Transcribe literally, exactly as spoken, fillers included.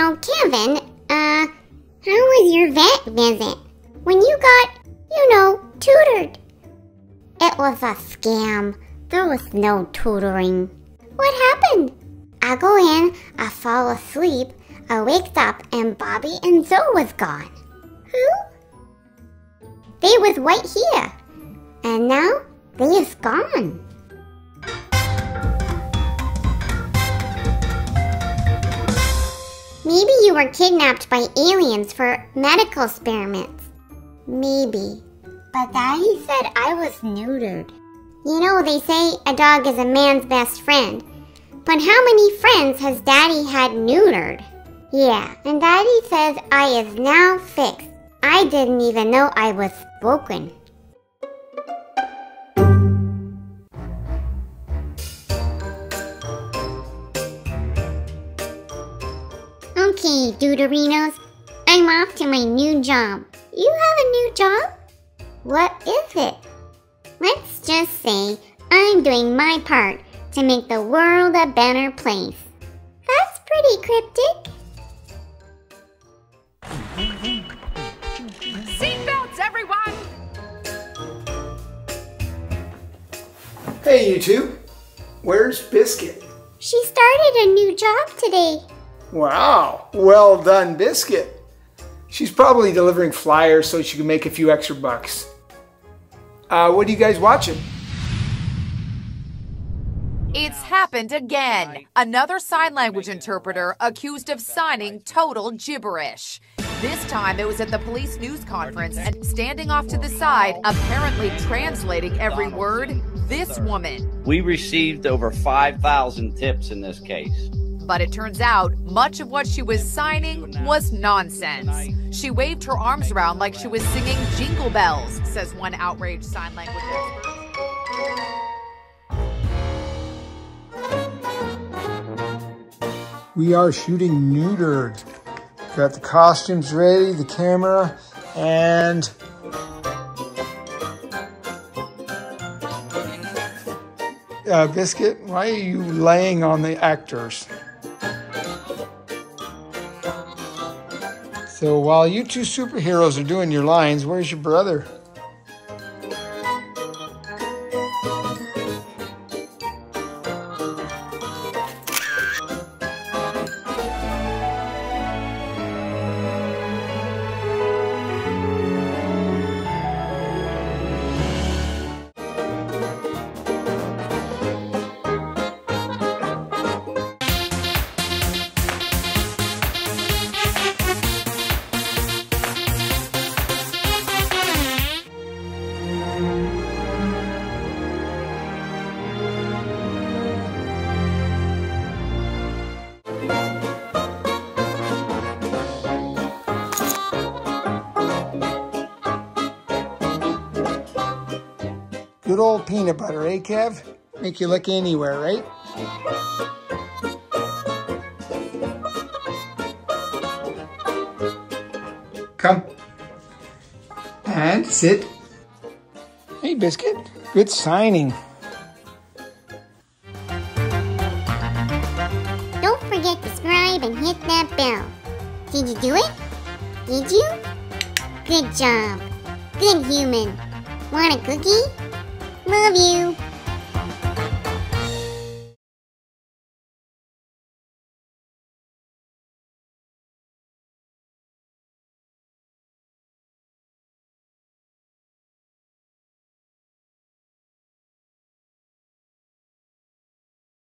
So Kevin, uh, how was your vet visit? When you got, you know, tutored? It was a scam. There was no tutoring. What happened? I go in, I fall asleep, I waked up, and Bobby and Zoe was gone. Who? They was right here. And now, they is gone. Maybe you were kidnapped by aliens for medical experiments. Maybe. But Daddy said I was neutered. You know, they say a dog is a man's best friend. But how many friends has Daddy had neutered? Yeah, and Daddy says I is now fixed. I didn't even know I was broken. Okay, Deuterinos, I'm off to my new job. You have a new job? What is it? Let's just say I'm doing my part to make the world a better place. That's pretty cryptic. Seatbelts, everyone! Hey, YouTube. Where's Biscuit? She started a new job today. Wow, well done, Biscuit. She's probably delivering flyers so she can make a few extra bucks. Uh, what are you guys watching? It's happened again. Another sign language interpreter accused of signing total gibberish. This time it was at the police news conference, and standing off to the side, apparently translating every word, this woman. We received over five thousand tips in this case. But it turns out, much of what she was signing was nonsense. She waved her arms around like she was singing jingle bells, says one outraged sign language expert. We are shooting neutered. Got the costumes ready, the camera, and... Uh, Biscuit, why are you laying on the actors? So while you two superheroes are doing your lines, where's your brother? Good old peanut butter, eh, Kev? Make you look anywhere, right? Come. And sit. Hey, Biscuit. Good signing. Don't forget to subscribe and hit that bell. Did you do it? Did you? Good job. Good human. Want a cookie? Love you.